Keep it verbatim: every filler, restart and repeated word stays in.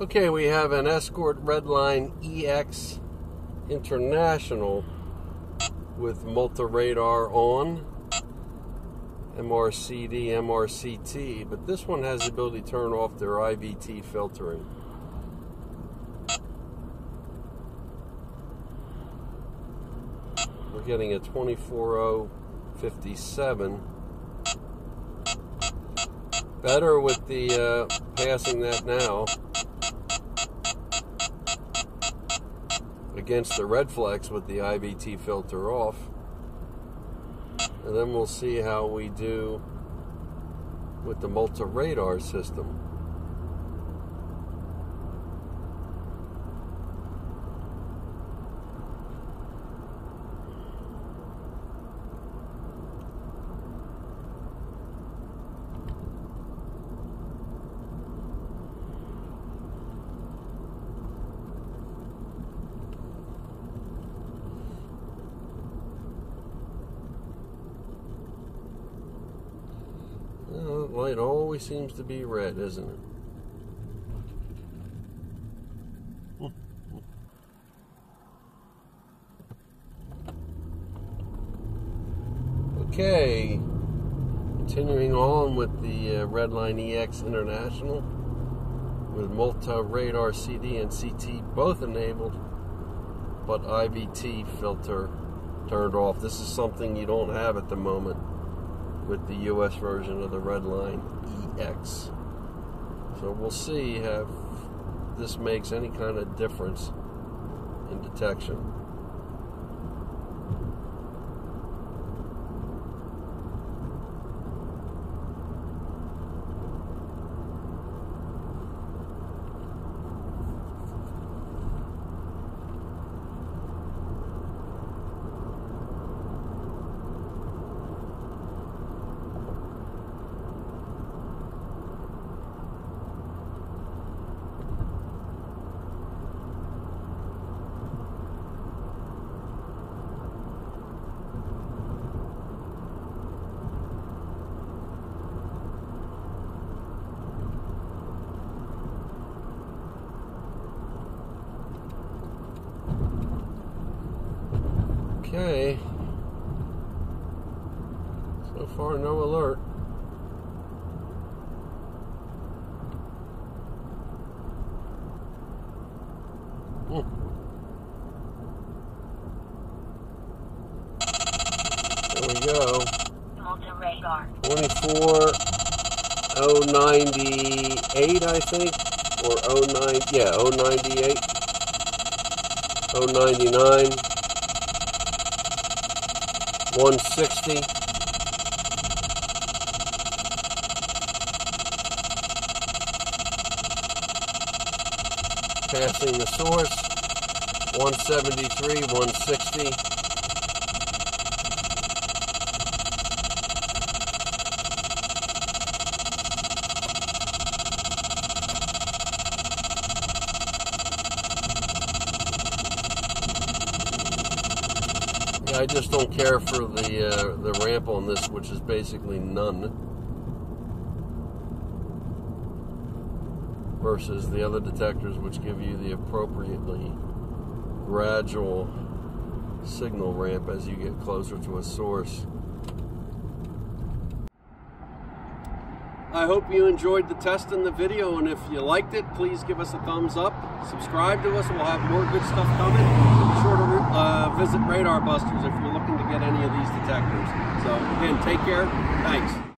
Okay, we have an Escort Redline E X International with MultaRadar on, M R C D, M R C T, but this one has the ability to turn off their I V T filtering. We're getting a twenty-four oh fifty-seven. Better with the uh, passing that now against the RedFlex with the I V T filter off, and then we'll see how we do with the MultaRadar system. Light always seems to be red, isn't it? Okay, continuing on with the uh, Redline E X International with MultaRadar C D and C T both enabled, but I V T filter turned off. This is something you don't have at the moment with the U S version of the Redline E X. So we'll see if this makes any kind of difference in detection. Okay, so far no alert. Hmm. There we go. MultaRadar. twenty-four oh ninety-eight, I think, or oh nine, yeah, oh ninety-eight, oh ninety-nine. one sixty. Passing the source. one seventy-three, one sixty. I just don't care for the uh, the ramp on this, which is basically none, versus the other detectors, which give you the appropriately gradual signal ramp as you get closer to a source. I hope you enjoyed the test and the video, and if you liked it, please give us a thumbs up, subscribe to us, we'll have more good stuff coming. Be sure to uh, visit Radar Busters if you're looking to get any of these detectors. So again, take care, thanks.